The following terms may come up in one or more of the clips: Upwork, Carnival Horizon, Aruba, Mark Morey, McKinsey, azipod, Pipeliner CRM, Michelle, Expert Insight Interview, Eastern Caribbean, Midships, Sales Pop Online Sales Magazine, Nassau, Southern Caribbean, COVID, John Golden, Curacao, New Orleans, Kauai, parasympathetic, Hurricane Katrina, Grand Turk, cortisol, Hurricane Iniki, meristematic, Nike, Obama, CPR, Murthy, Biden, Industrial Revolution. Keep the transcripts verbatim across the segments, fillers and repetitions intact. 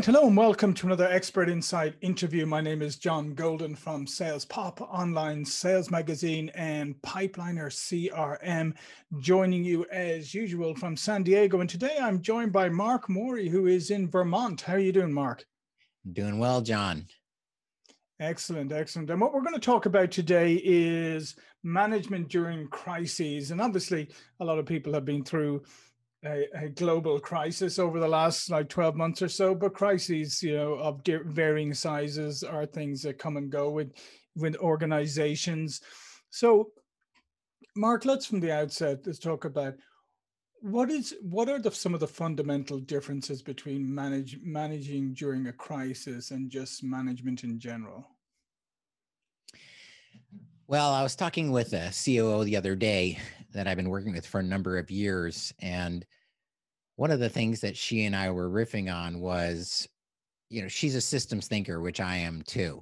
right, hello and welcome to another Expert Insight interview. My name is John Golden from Sales Pop Online Sales Magazine and Pipeliner C R M, joining you as usual from San Diego. And today I'm joined by Mark Morey, who is in Vermont. How are you doing, Mark? Doing well, John. Excellent, excellent. And what we're going to talk about today is management during crises. And obviously, a lot of people have been through A, a global crisis over the last like twelve months or so, but crises, you know, of varying sizes are things that come and go with, with organizations. So, Mark, let's from the outset, let's talk about what is what are the, some of the fundamental differences between manage, managing during a crisis and just management in general? Well, I was talking with a C O O the other day that I've been working with for a number of years. And one of the things that she and I were riffing on was, you know, she's a systems thinker, which I am too,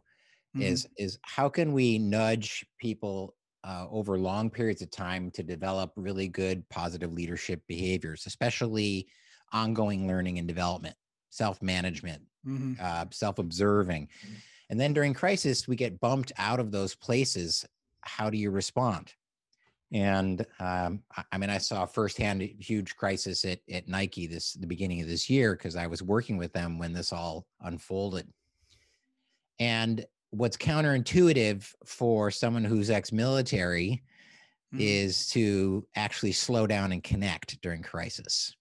mm-hmm. is, is how can we nudge people uh, over long periods of time to develop really good positive leadership behaviors, especially ongoing learning and development, self-management, mm-hmm. uh, self-observing. Mm-hmm. And then during crisis, we get bumped out of those places. How do you respond? And um, I, I mean, I saw firsthand a huge crisis at, at Nike this the beginning of this year because I was working with them when this all unfolded. And what's counterintuitive for someone who's ex-military mm-hmm. is to actually slow down and connect during crisis.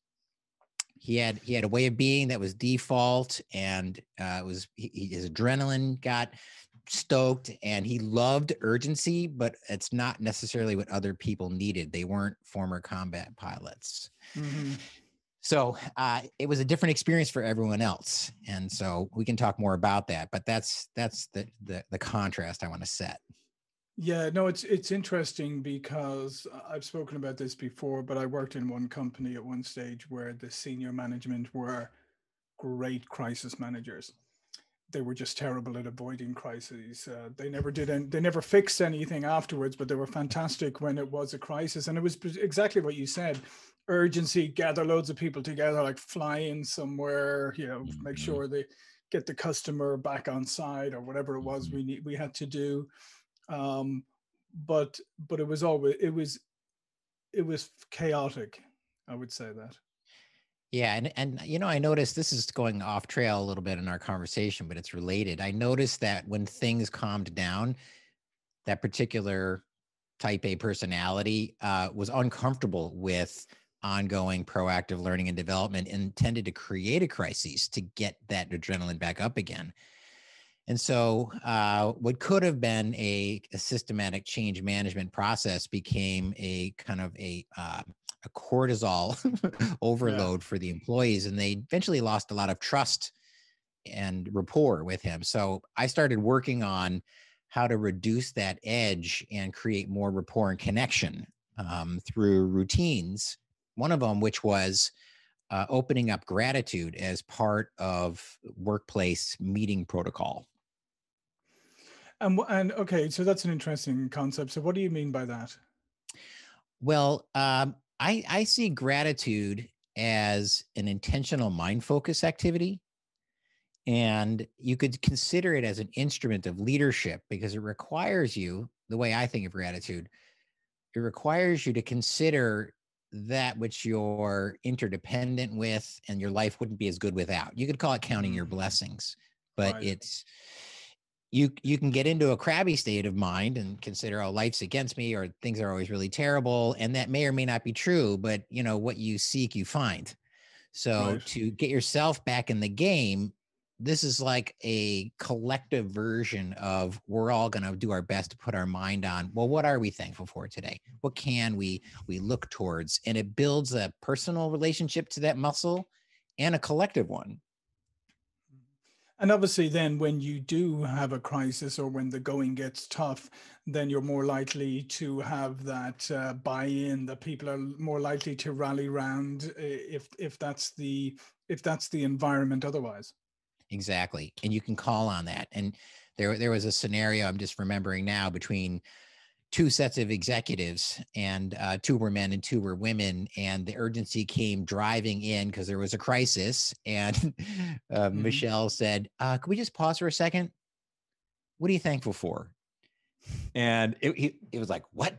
He had he had a way of being that was default, and uh, it was he, his adrenaline got stoked, and he loved urgency, but it's not necessarily what other people needed. They weren't former combat pilots. Mm-hmm. So uh, it was a different experience for everyone else. And so we can talk more about that, but that's that's the the, the contrast I want to set. Yeah, no, it's it's interesting because I've spoken about this before, but I worked in one company at one stage where the senior management were great crisis managers. They were just terrible at avoiding crises. Uh, they never did, any, they never fixed anything afterwards, but they were fantastic when it was a crisis. And it was exactly what you said: urgency, gather loads of people together, like fly in somewhere, you know, mm-hmm. make sure they get the customer back on side or whatever it was we need, we had to do. Um, but, but it was always, it was, it was chaotic. I would say that. Yeah. And, and, you know, I noticed this is going off trail a little bit in our conversation, but it's related. I noticed that when things calmed down, that particular type A personality, uh, was uncomfortable with ongoing proactive learning and development and tended to create a crisis to get that adrenaline back up again. And so uh, what could have been a, a systematic change management process became a kind of a, uh, a cortisol overload yeah. for the employees. And they eventually lost a lot of trust and rapport with him. So I started working on how to reduce that edge and create more rapport and connection um, through routines. One of them, which was uh, opening up gratitude as part of workplace meeting protocol. And, and okay, so that's an interesting concept. So what do you mean by that? Well, um, I, I see gratitude as an intentional mind focus activity. And you could consider it as an instrument of leadership because it requires you, the way I think of gratitude, it requires you to consider that which you're interdependent with and your life wouldn't be as good without. You could call it counting your blessings, but right. it's... You you can get into a crabby state of mind and consider, oh, life's against me or things are always really terrible. And that may or may not be true, but you know, what you seek, you find. So right. to get yourself back in the game, this is like a collective version of we're all going to do our best to put our mind on, well, what are we thankful for today? What can we we look towards? And it builds a personal relationship to that muscle and a collective one. And obviously then when you do have a crisis or when the going gets tough, then you're more likely to have that uh, buy-in, that people are more likely to rally around if, if, that's the, if that's the environment otherwise. Exactly. And you can call on that. And there, there was a scenario I'm just remembering now between two sets of executives, and uh, two were men and two were women. And the urgency came driving in because there was a crisis. And uh, mm-hmm. Michelle said, uh, "Can we just pause for a second? What are you thankful for?" And it, it, it was like, "What?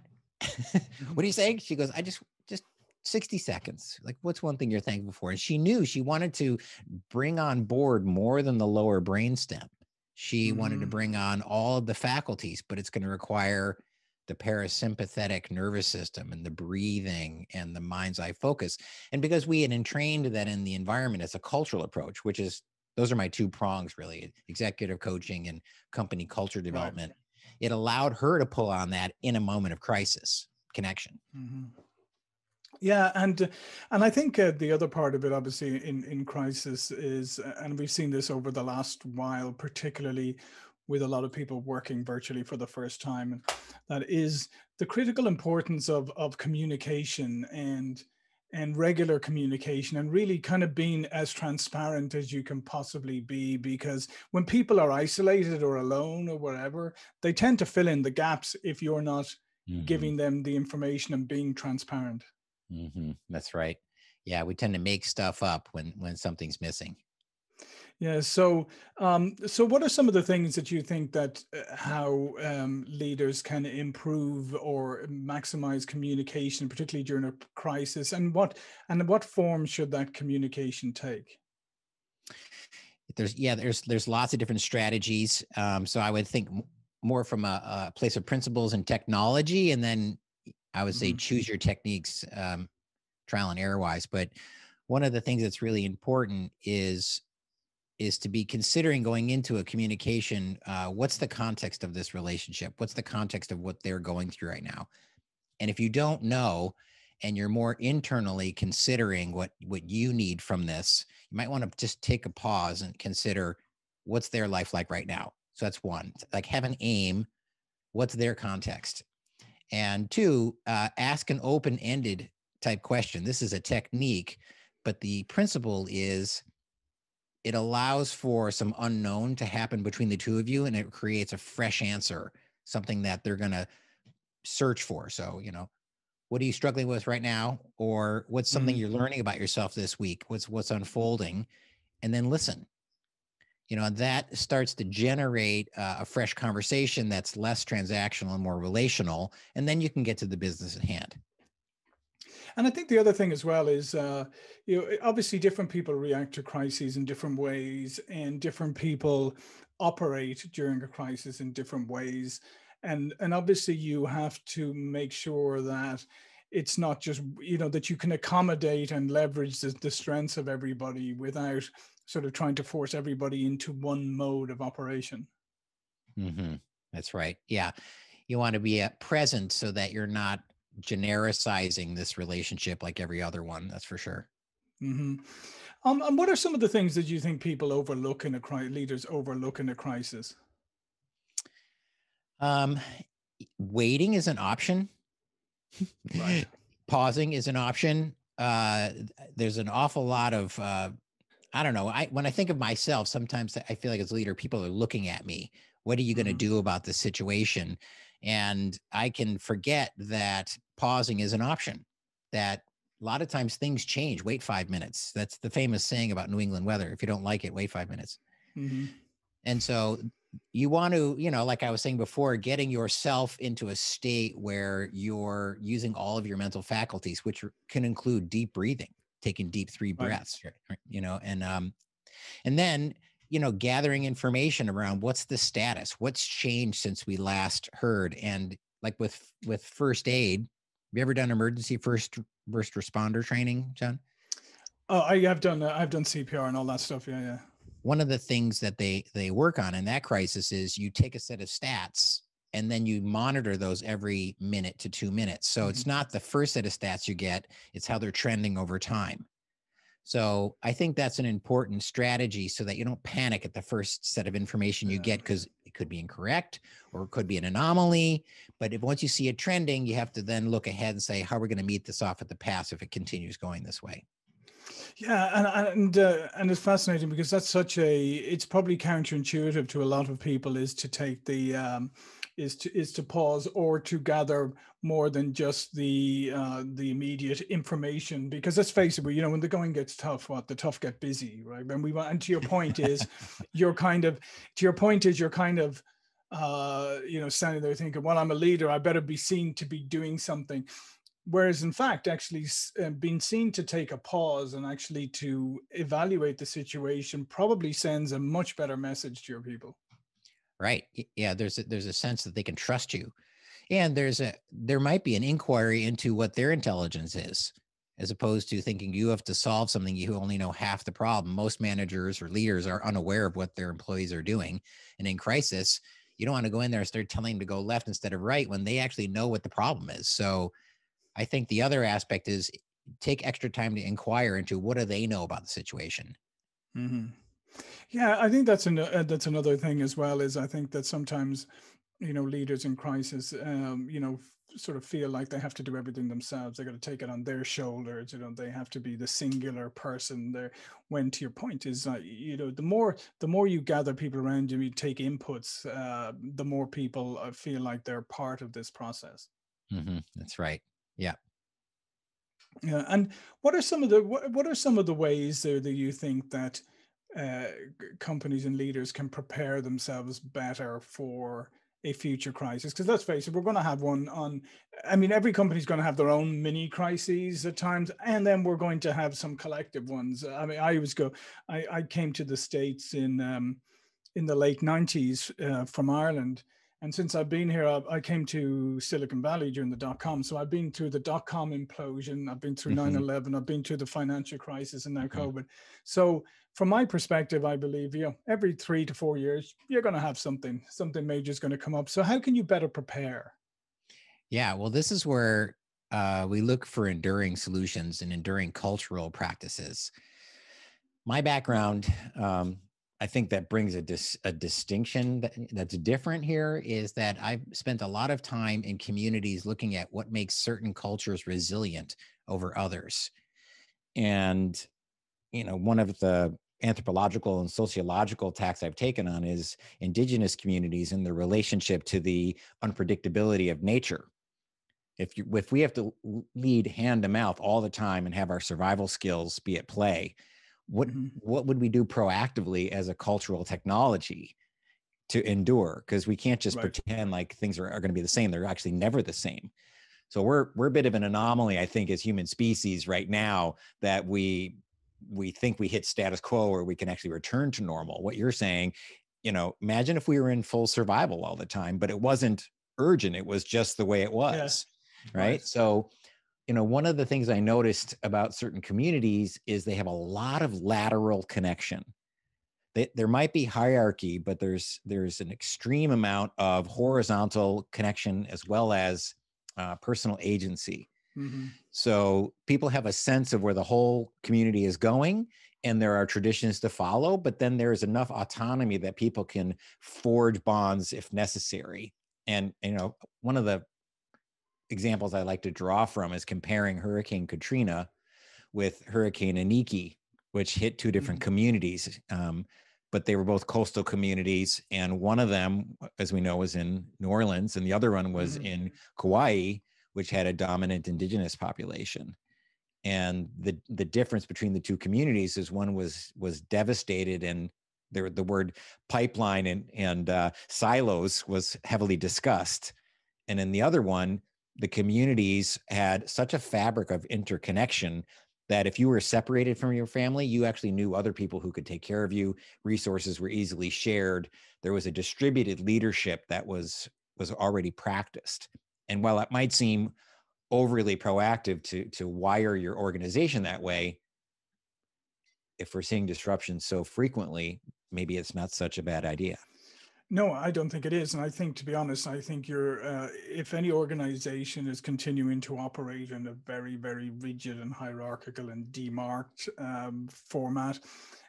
What are you saying?" She goes, "I just just sixty seconds. Like, what's one thing you're thankful for?" And she knew she wanted to bring on board more than the lower brainstem. She mm-hmm. wanted to bring on all of the faculties, but it's going to require the parasympathetic nervous system and the breathing and the mind's eye focus. And because we had entrained that in the environment, it's a cultural approach, which is, those are my two prongs really, executive coaching and company culture development. Right. It allowed her to pull on that in a moment of crisis, connection. Mm-hmm. Yeah. And and I think uh, the other part of it, obviously, in, in crisis is, and we've seen this over the last while, particularly with a lot of people working virtually for the first time, and that is the critical importance of, of communication and, and regular communication, and really kind of being as transparent as you can possibly be, because when people are isolated or alone or whatever, they tend to fill in the gaps if you're not mm-hmm. giving them the information and being transparent. Mm-hmm. That's right. Yeah, we tend to make stuff up when, when something's missing. Yeah. So, um, so what are some of the things that you think that uh, how um, leaders can improve or maximize communication, particularly during a crisis, and what and what form should that communication take? There's yeah, there's there's lots of different strategies. Um, so I would think more from a, a place of principles and technology, and then I would say mm-hmm. choose your techniques, um, trial and error wise. But one of the things that's really important is. is to be considering going into a communication, uh, what's the context of this relationship? What's the context of what they're going through right now? And if you don't know, and you're more internally considering what, what you need from this, you might want to just take a pause and consider what's their life like right now. So that's one, like have an aim, what's their context? And two, uh, ask an open-ended type question. This is a technique, but the principle is, it allows for some unknown to happen between the two of you, and it creates a fresh answer, something that they're going to search for. So, you know, what are you struggling with right now? Or what's something mm-hmm. you're learning about yourself this week? What's what's unfolding? And then listen. You know, that starts to generate uh, a fresh conversation that's less transactional and more relational. And then you can get to the business at hand. And I think the other thing as well is, uh, you know, obviously different people react to crises in different ways, and different people operate during a crisis in different ways. And, and obviously you have to make sure that it's not just, you know, that you can accommodate and leverage the, the strengths of everybody without sort of trying to force everybody into one mode of operation. Mm-hmm. That's right. Yeah. You want to be present so that you're not genericizing this relationship like every other one, that's for sure. Mm-hmm. Um, and what are some of the things that you think people overlook in a crisis, leaders overlook in a crisis? Um, waiting is an option. Right. Pausing is an option. Uh, there's an awful lot of, uh, I don't know, I when I think of myself, sometimes I feel like as a leader, people are looking at me. What are you going to mm-hmm. do about this situation? And I can forget that pausing is an option, that a lot of times things change. Wait five minutes. That's the famous saying about New England weather. If you don't like it, wait five minutes. Mm-hmm. And so you want to, you know, like I was saying before, getting yourself into a state where you're using all of your mental faculties, which can include deep breathing, taking deep three breaths, right. you know, and, um, and then you know, gathering information around what's the status, what's changed since we last heard. And like with, with first aid, have you ever done emergency first, first responder training, John? Oh, I have done, uh, I've done C P R and all that stuff. Yeah. Yeah. One of the things that they, they work on in that crisis is you take a set of stats and then you monitor those every minute to two minutes. So mm-hmm. it's not the first set of stats you get, it's how they're trending over time. So I think that's an important strategy so that you don't panic at the first set of information you yeah. get, because it could be incorrect or it could be an anomaly. But if once you see it trending, you have to then look ahead and say, how are we going to meet this off at the pass if it continues going this way? Yeah. And and, uh, and it's fascinating because that's such a, it's probably counterintuitive to a lot of people, is to take the um, is to is to pause or to gather more than just the uh, the immediate information. Because let's face it, you know, when the going gets tough, what the tough get busy, right? When we want, and to your point is, you're kind of to your point is you're kind of uh, you know, standing there thinking, well, I'm a leader, I better be seen to be doing something. Whereas in fact, actually uh, being seen to take a pause and actually to evaluate the situation probably sends a much better message to your people. Right. Yeah. There's a, there's a sense that they can trust you, and there's a there might be an inquiry into what their intelligence is, as opposed to thinking you have to solve something. You only know half the problem. Most managers or leaders are unaware of what their employees are doing, and in crisis, you don't want to go in there and start telling them to go left instead of right when they actually know what the problem is. So I think the other aspect is take extra time to inquire into what do they know about the situation. Mm-hmm. Yeah, I think that's an, uh, that's another thing as well, is I think that sometimes, you know, leaders in crisis, um, you know, sort of feel like they have to do everything themselves. They got to take it on their shoulders. You know, they have to be the singular person there. When to your point is, uh, you know, the more the more you gather people around you, you take inputs, uh, the more people feel like they're part of this process. Mm-hmm. That's right. Yeah. Yeah. And what are some of the what, what are some of the ways there that you think that uh, companies and leaders can prepare themselves better for a future crisis? Because let's face it, we're going to have one on, I mean, every company's going to have their own mini crises at times, and then we're going to have some collective ones. I mean, I always go, I, I came to the States in, um, in the late nineties uh, from Ireland. And since I've been here, I, I came to Silicon Valley during the dot-com. So I've been through the dot-com implosion. I've been through mm-hmm. nine eleven. I've been through the financial crisis and now mm-hmm. COVID. So from my perspective, I believe, you know, every three to four years, you're going to have something. Something major is going to come up. So how can you better prepare? Yeah, well, this is where uh, we look for enduring solutions and enduring cultural practices. My background, um, I think that brings a, dis, a distinction that, that's different here, is that I've spent a lot of time in communities looking at what makes certain cultures resilient over others. And, you know, one of the anthropological and sociological tacks I've taken on is indigenous communities and their relationship to the unpredictability of nature. If, you, if we have to lead hand to mouth all the time and have our survival skills be at play, What, what would we do proactively as a cultural technology to endure? Because we can't just right. pretend like things are, are going to be the same. They're actually never the same. So we're we're a bit of an anomaly, I think, as human species right now, that we we think we hit status quo or we can actually return to normal. What you're saying, you know, imagine if we were in full survival all the time, but it wasn't urgent. It was just the way it was, yeah. right? right? So. You know, one of the things I noticed about certain communities is they have a lot of lateral connection. They, there might be hierarchy, but there's there's an extreme amount of horizontal connection as well as uh, personal agency. Mm-hmm. So people have a sense of where the whole community is going, and there are traditions to follow, but then there is enough autonomy that people can forge bonds if necessary. And, you know, one of the examples I like to draw from is comparing Hurricane Katrina with Hurricane Iniki, which hit two different mm-hmm. communities, um, but they were both coastal communities. And one of them, as we know, was in New Orleans, and the other one was mm-hmm. in Kauai, which had a dominant indigenous population. And the the difference between the two communities is one was was devastated, and there, the word pipeline and, and uh, silos was heavily discussed. And in the other one, the communities had such a fabric of interconnection that if you were separated from your family, you actually knew other people who could take care of you. Resources were easily shared. There was a distributed leadership that was, was already practiced. And while it might seem overly proactive to, to wire your organization that way, if we're seeing disruption so frequently, maybe it's not such a bad idea. No, I don't think it is. And I think, to be honest, I think you're, uh, if any organization is continuing to operate in a very, very rigid and hierarchical and demarked um, format,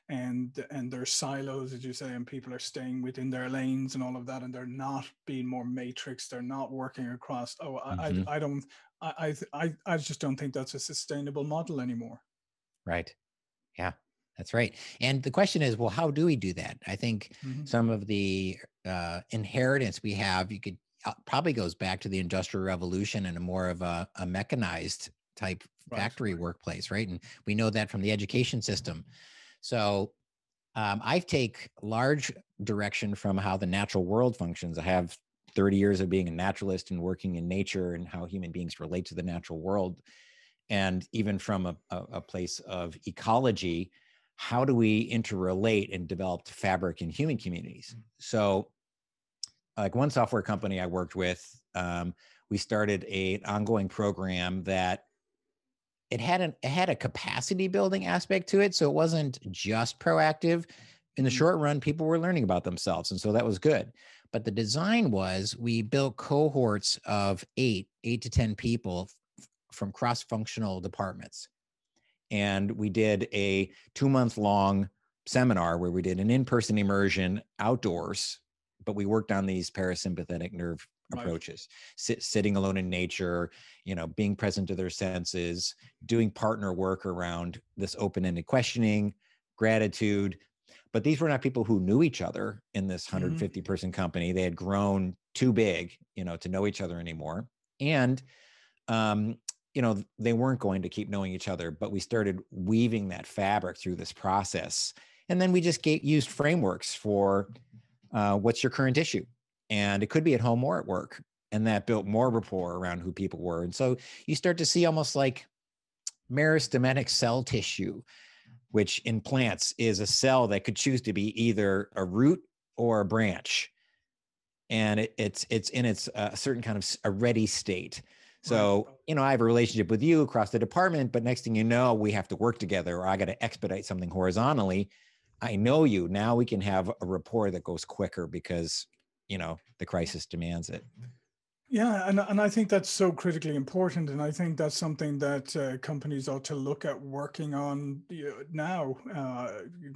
and and there's silos, as you say, and people are staying within their lanes and all of that, and they're not being more matrix, they're not working across. Oh, mm-hmm. I, I don't, I, I, I just don't think that's a sustainable model anymore. Right. Yeah. That's right. And the question is, well, how do we do that? I think mm-hmm. some of the uh, inheritance we have, you could probably goes back to the Industrial Revolution and a more of a, a mechanized type factory right. workplace, right? And we know that from the education system. So um, I take large direction from how the natural world functions. I have thirty years of being a naturalist and working in nature and how human beings relate to the natural world. And even from a, a, a place of ecology, how do we interrelate and develop fabric in human communities? So like one software company I worked with, um, we started a, an ongoing program that it had, an, it had a capacity building aspect to it. So it wasn't just proactive. In the short run, people were learning about themselves. And so that was good. But the design was we built cohorts of eight, eight to ten people from cross-functional departments. And we did a two-month long seminar where we did an in-person immersion outdoors, but we worked on these parasympathetic nerve right. approaches, sit, sitting alone in nature, you know, being present to their senses, doing partner work around this open-ended questioning, gratitude. But these were not people who knew each other in this one hundred fifty person mm-hmm. company. They had grown too big, you know, to know each other anymore. And, um, you know, they weren't going to keep knowing each other, but we started weaving that fabric through this process. And then we just get, used frameworks for uh, what's your current issue? And it could be at home or at work. And that built more rapport around who people were. And so you start to see almost like meristematic cell tissue, which in plants is a cell that could choose to be either a root or a branch. And it, it's it's in its uh, certain kind of a ready state. So, you know, I have a relationship with you across the department, but next thing you know, we have to work together or I got to expedite something horizontally. I know you. Now we can have a rapport that goes quicker because, you know, the crisis demands it. Yeah. And, and I think that's so critically important. And I think that's something that uh, companies ought to look at working on now, uh,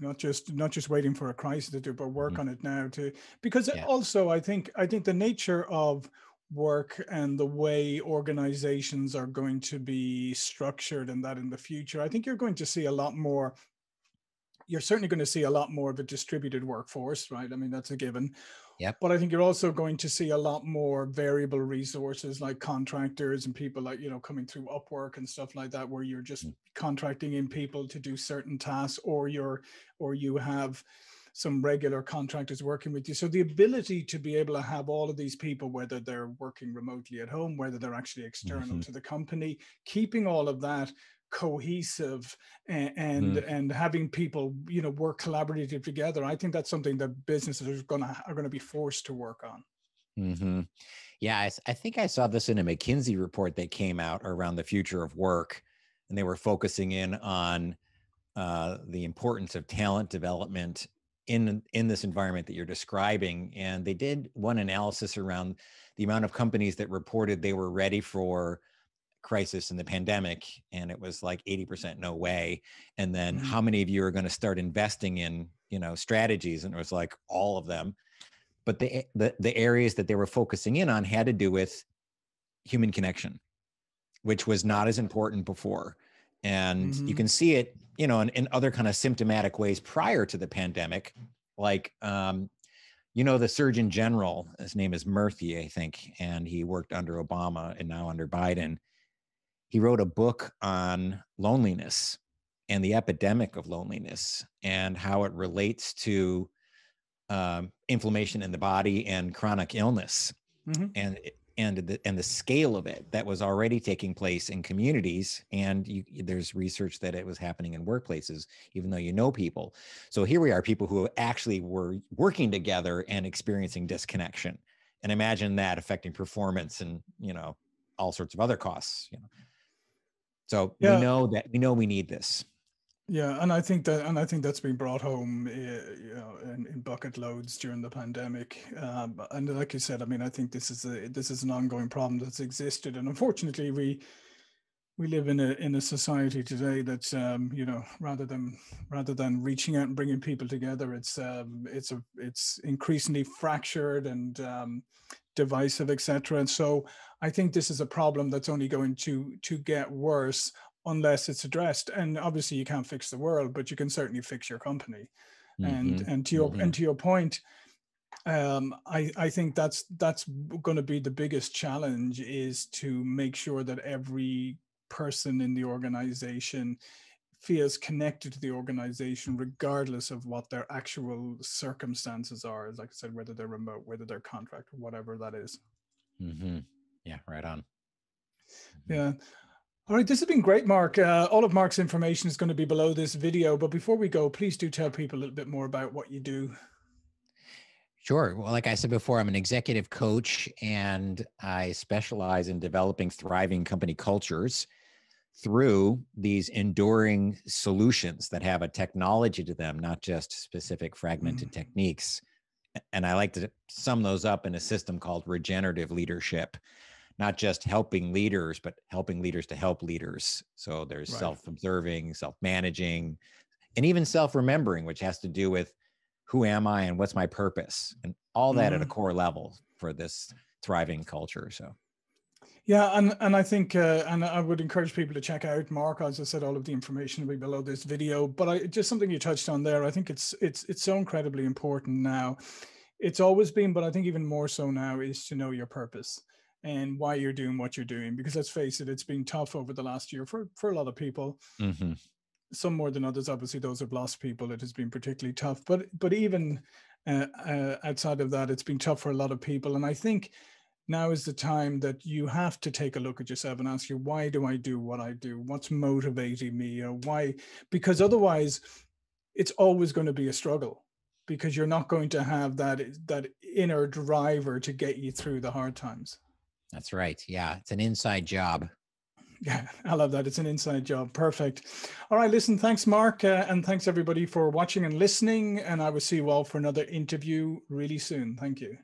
not just not just waiting for a crisis to do, but work mm-hmm. on it now too. Because yeah. also, I think I think the nature of work and the way organizations are going to be structured and that in the future, I think you're going to see a lot more. You're certainly going to see a lot more of a distributed workforce, right? I mean, that's a given. Yep. But I think you're also going to see a lot more variable resources like contractors and people like, you know, coming through Upwork and stuff like that, where you're just mm. contracting in people to do certain tasks, or you're, or you have some regular contractors working with you. So the ability to be able to have all of these people, whether they're working remotely at home, whether they're actually external mm-hmm. to the company, keeping all of that cohesive and and, mm. and having people, you know, work collaboratively together. I think that's something that businesses are going to are going to be forced to work on. Mm-hmm. Yeah, I, I think I saw this in a McKinsey report that came out around the future of work, and they were focusing in on uh, the importance of talent development in in this environment that you're describing. And they did one analysis around the amount of companies that reported they were ready for crisis in the pandemic, and it was like eighty percent no way. And then mm-hmm. how many of you are going to start investing in, you know, strategies? And it was like all of them. But the, the the areas that they were focusing in on had to do with human connection, which was not as important before. And mm-hmm. you can see it, you know, in, in other kind of symptomatic ways prior to the pandemic, like, um, you know, the Surgeon General, his name is Murthy, I think, and he worked under Obama and now under Biden. He wrote a book on loneliness and the epidemic of loneliness and how it relates to um, inflammation in the body and chronic illness mm-hmm. and and the, and the scale of it that was already taking place in communities. And you, there's research that it was happening in workplaces, even though you know people. So here we are, people who actually were working together and experiencing disconnection. And imagine that affecting performance and, you know, all sorts of other costs, you know. So yeah. we know that we know we need this. Yeah, and I think that, and I think that's been brought home, you know, in, in bucket loads during the pandemic. Um, and like you said, I mean, I think this is a this is an ongoing problem that's existed, and unfortunately, we we live in a in a society today that's um, you know, rather than rather than reaching out and bringing people together, it's um, it's a it's increasingly fractured and um, divisive, et cetera. And so I think this is a problem that's only going to to get worse unless it's addressed. And obviously you can't fix the world, but you can certainly fix your company. Mm-hmm. And and to your mm-hmm. and to your point, Um, I, I think that's that's going to be the biggest challenge, is to make sure that every person in the organization feels connected to the organization, regardless of what their actual circumstances are. Like I said, whether they're remote, whether they're contract, whatever that is. Mm-hmm. Yeah, right on. Mm-hmm. Yeah. All right, this has been great, Mark. Uh, all of Mark's information is going to be below this video. But before we go, please do tell people a little bit more about what you do. Sure. Well, like I said before, I'm an executive coach, and I specialize in developing thriving company cultures through these enduring solutions that have a technology to them, not just specific fragmented mm-hmm. techniques. And I like to sum those up in a system called regenerative leadership, not just helping leaders, but helping leaders to help leaders. So there's right. self-observing, self-managing, and even self-remembering, which has to do with who am I and what's my purpose, and all that mm-hmm. at a core level for this thriving culture. So, yeah, and and I think uh, and I would encourage people to check out Mark. As I said, all of the information will be below this video. But I, just something you touched on there, I think it's it's it's so incredibly important now. It's always been, but I think even more so now, is to know your purpose and why you're doing what you're doing. Because let's face it, it's been tough over the last year for for a lot of people. Mm-hmm. Some more than others. Obviously, those who've lost people, it has been particularly tough. But but even uh, uh, outside of that, it's been tough for a lot of people. And I think now is the time that you have to take a look at yourself and ask you, why do I do what I do? What's motivating me? Or why? Because otherwise, it's always going to be a struggle, because you're not going to have that that inner driver to get you through the hard times. That's right. Yeah, it's an inside job. Yeah, I love that. It's an inside job. Perfect. All right, listen, thanks, Mark. Uh, and thanks, everybody, for watching and listening. And I will see you all for another interview really soon. Thank you.